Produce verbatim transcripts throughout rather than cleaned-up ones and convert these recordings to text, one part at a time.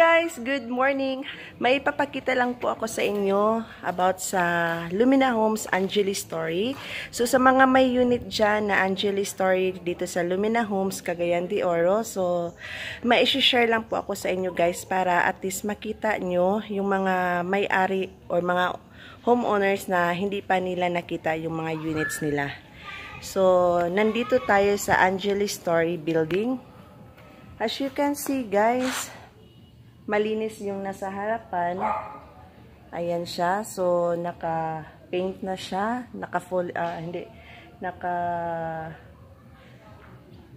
guys! Good morning! May ipapakita lang po ako sa inyo about sa Lumina Homes Angeli Storey. So sa mga may unit dyan na Angeli Storey dito sa Lumina Homes, Cagayan de Oro. So mai-share lang po ako sa inyo guys para at least makita nyo yung mga may-ari or mga homeowners na hindi pa nila nakita yung mga units nila. So nandito tayo sa Angeli Storey building. As you can see guys, malinis yung nasa harapan. Ayan siya. So naka-paint na siya, naka-full uh, hindi naka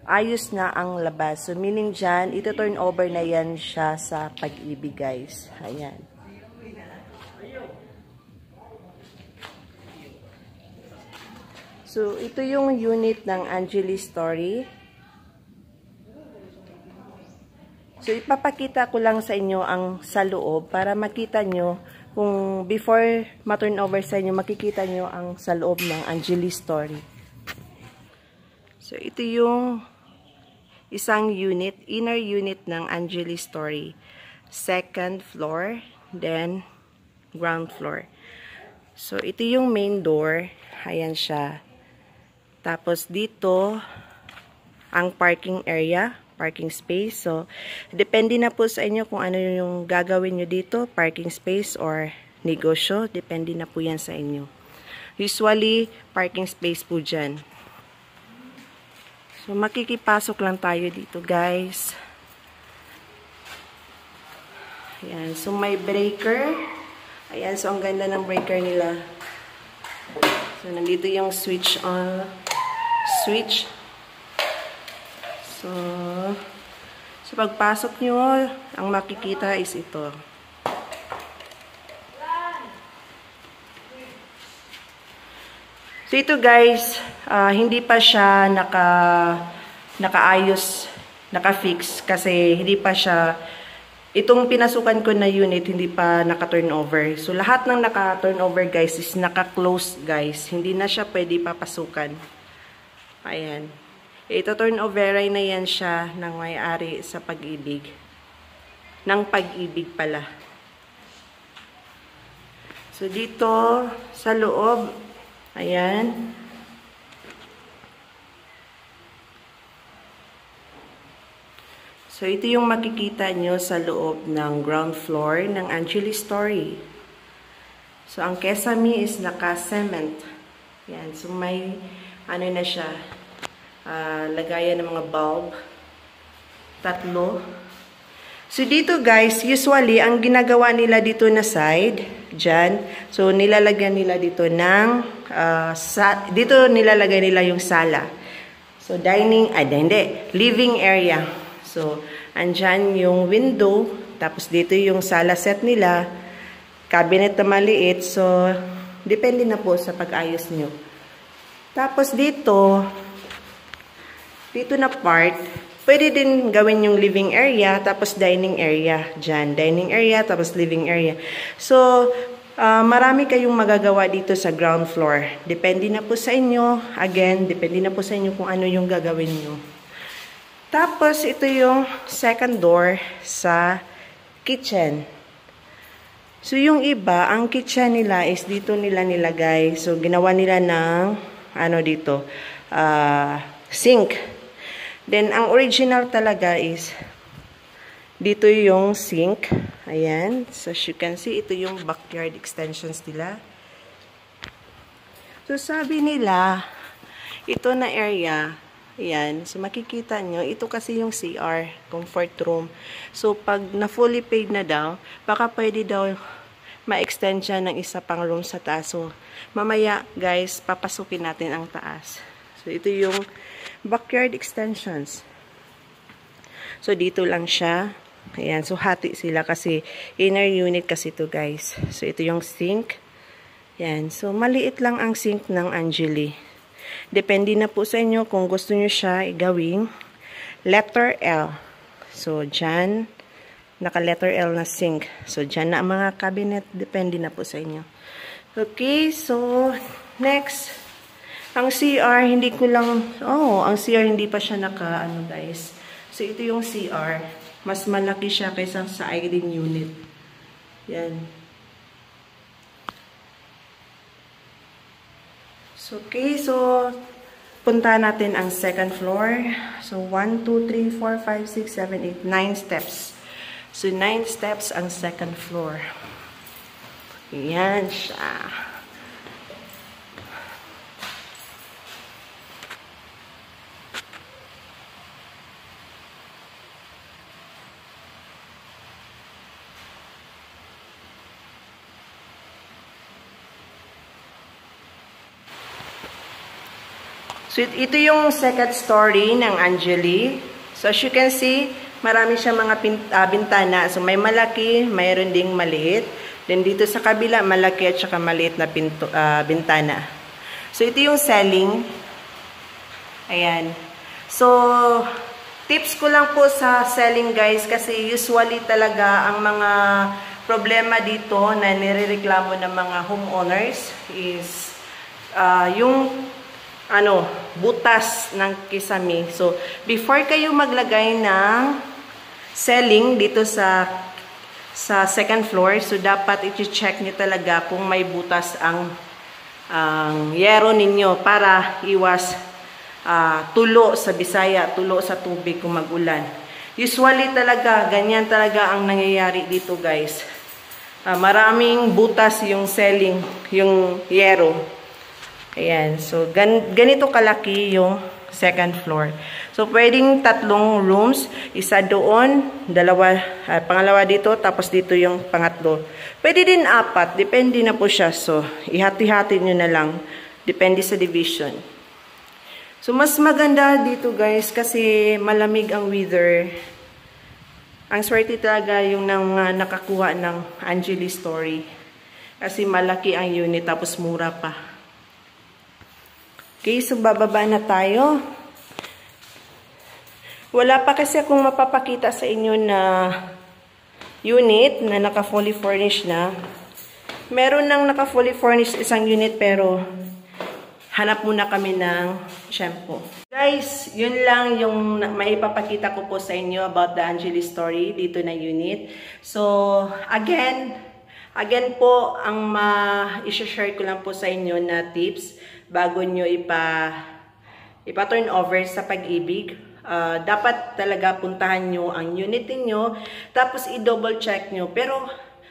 ayos na ang labas. So meaning diyan, ito turn over na yan siya sa Pag-ibig guys. Ayan. So ito yung unit ng Angeli Storey. So, ipapakita ko lang sa inyo ang sa loob para makita nyo kung before ma-turn over sa inyo, makikita nyo ang sa loob ng Angeli Storey. So, ito yung isang unit, inner unit ng Angeli Storey. Second floor, then ground floor. So, ito yung main door. Ayan siya. Tapos, dito, ang parking area. Parking space. So, depende na po sa inyo kung ano yung gagawin nyo dito. Parking space or negosyo. Depende na po yan sa inyo. Usually, parking space po dyan. So, makikipasok lang tayo dito, guys. Ayan. So, may breaker. Ayan. So, ang ganda ng breaker nila. So, nandito yung switch on. Switch. So, sa pagpasok nyo, ang makikita is ito. So, ito guys, uh, hindi pa siya naka, nakaayos, naka-fix kasi hindi pa siya, itong pinasukan ko na unit, hindi pa naka-turnover. So, lahat ng naka-turnover guys is naka-close guys. Hindi na siya pwede papasukan. Ayan. Ito turnover ay na yan siya ng may-ari sa Pag-ibig. Ng Pag-ibig pala. So, dito, sa loob, ayan. So, ito yung makikita nyo sa loob ng ground floor ng Angeli Storey. So, ang kesame is naka-cement. Ayan. So, may, ano na siya, Uh, lagayan ng mga bulb. Tatlo. So, dito guys, usually, ang ginagawa nila dito na side, dyan, so, nilalagyan nila dito ng, uh, sa, dito nilalagay nila yung sala. So, dining, ah, hindi, living area. So, andyan yung window, tapos dito yung sala set nila, cabinet na maliit, so, depende na po sa pag-ayos nyo. Tapos dito, dito na part, pwede din gawin yung living area, tapos dining area dyan. Dining area, tapos living area. So, uh, marami kayong magagawa dito sa ground floor. Depende na po sa inyo. Again, depende na po sa inyo kung ano yung gagawin nyo. Tapos, ito yung second door sa kitchen. So, yung iba, ang kitchen nila is dito nila nilagay. So, ginawa nila ng, ano dito, uh, sink. Then, ang original talaga is dito yung sink. Ayan. So, as you can see, ito yung backyard extensions nila. So, sabi nila, ito na area. Ayan. So, makikita nyo, ito kasi yung C R, comfort room. So, pag na-fully paid na daw, baka pwede daw ma-extend siya ng isa pang room sa taas. So, mamaya, guys, papasukin natin ang taas. So, ito yung backyard extensions. So, dito lang siya. Ayan. So, hati sila kasi inner unit kasi to guys. So, ito yung sink. Ayan. So, maliit lang ang sink ng Angeli. Depende na po sa inyo kung gusto nyo siya igawing letter L. So, dyan. Naka-letter L na sink. So, dyan na ang mga cabinet. Depende na po sa inyo. Okay. So, next. Ang C R, hindi ko lang, oh, ang C R hindi pa siya naka, ano guys. So, ito yung C R. mas malaki siya kaysa sa island unit. Yan. So, okay, so punta natin ang second floor. So one, two, three, four, five, six, seven, eight, nine steps. So nine steps ang second floor. Yan siya. So, ito yung second story ng Angeli. So, as you can see, marami siyang mga bintana. So, may malaki, mayroon ding maliit. Then, dito sa kabila, malaki at saka maliit na pinto, uh, bintana. So, ito yung selling. Ayan. So, tips ko lang po sa selling, guys, kasi usually talaga ang mga problema dito na nirereklamo ng mga homeowners is uh, yung ano, butas ng kisame. So, before kayo maglagay ng selling dito sa sa second floor, so dapat i-check nyo talaga kung may butas ang ang yero ninyo para iwas uh, tulo sa Bisaya, tulo sa tubig kung magulan. Usually talaga, ganyan talaga ang nangyayari dito, guys. Uh, maraming butas yung selling, yung yero. Ayan, so gan ganito kalaki yung second floor. So, pwedeng tatlong rooms. Isa doon, dalawa, uh, pangalawa dito, tapos dito yung pangatlo. Pwede din apat, depende na po siya. So, ihati-hati nyo na lang, depende sa division. So, mas maganda dito, guys, kasi malamig ang weather. Ang swerte talaga yung nang, uh, nakakuha ng Angeli Storey. Kasi malaki ang unit, tapos mura pa. Okay, so bababa na tayo. Wala pa kasi akong mapapakita sa inyo na unit na naka-fully furnished na. Meron nang naka-fully furnished isang unit, pero hanap muna kami ng shampoo. Guys, yun lang yung maipapakita ko po sa inyo about the Angeli Storey dito na unit. So, again, again po, ang ma-share ko lang po sa inyo na tips bago nyo ipa, ipa-turn over sa pag-ibig. Uh, dapat talaga puntahan nyo ang unit niyo, tapos i-double check nyo. Pero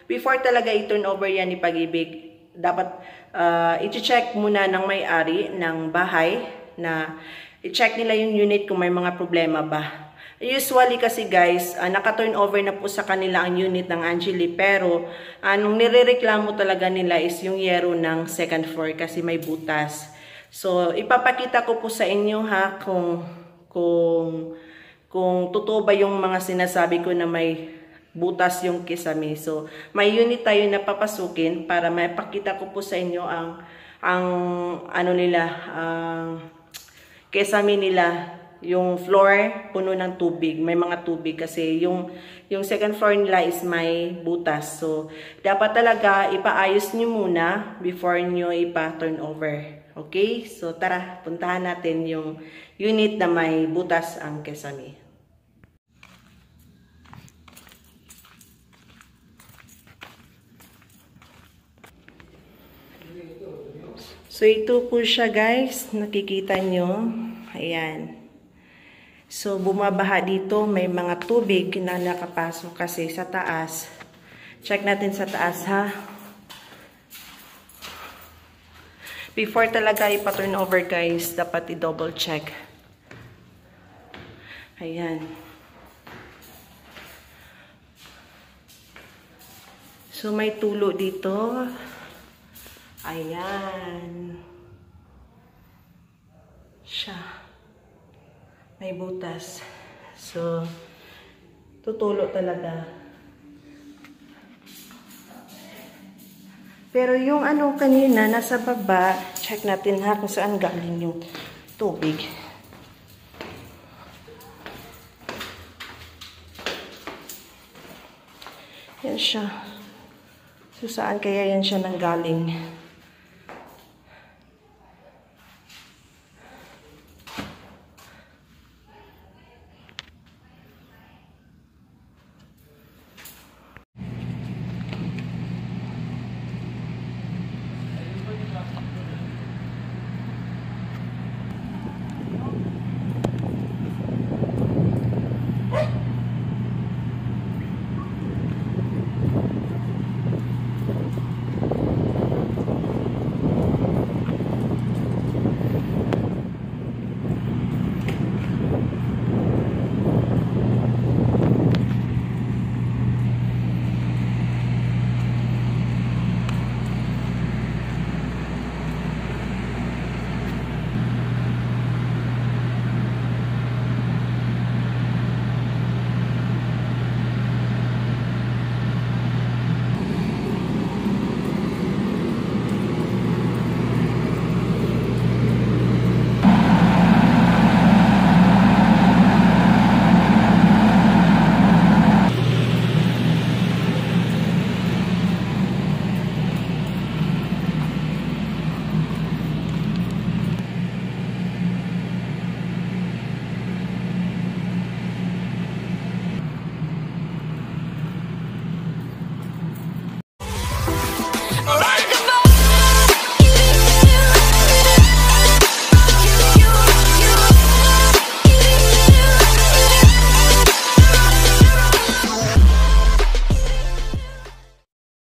before talaga i-turn over yan ni pag-ibig, dapat uh, i-check muna ng may-ari ng bahay na i-check nila yung unit kung may mga problema ba. Usually kasi, guys, uh, naka-turn over na po sa kanila ang unit ng Angeli, pero anong uh, nirereklamo talaga nila is yung yero ng second floor kasi may butas. So, ipapakita ko po sa inyo, ha, kung kung kung totoo ba yung mga sinasabi ko na may butas yung kisame. So, may unit tayo na papasukin para maipakita ko po sa inyo ang ang ano nila, ang uh, kisame nila. Yung floor puno ng tubig, may mga tubig kasi yung yung second floor nila is may butas. So, dapat talaga ipaayos niyo muna before niyo ipa-turn over. Okay? So, tara, puntahan natin yung unit na may butas ang kisame. So, ito po siya, guys. Nakikita nyo. Ayan. So, bumabaha dito, may mga tubig na nakapasok kasi sa taas. Check natin sa taas, ha. Before talaga ipa-turn over, guys, dapat i-double check. Ayan. So, may tulo dito. Ayan. Siya. May butas. So, tutulo talaga. Pero yung ano kanina, nasa baba, check natin, ha, kung saan galing yung tubig. Yan siya. So, saan kaya yan siya nanggaling?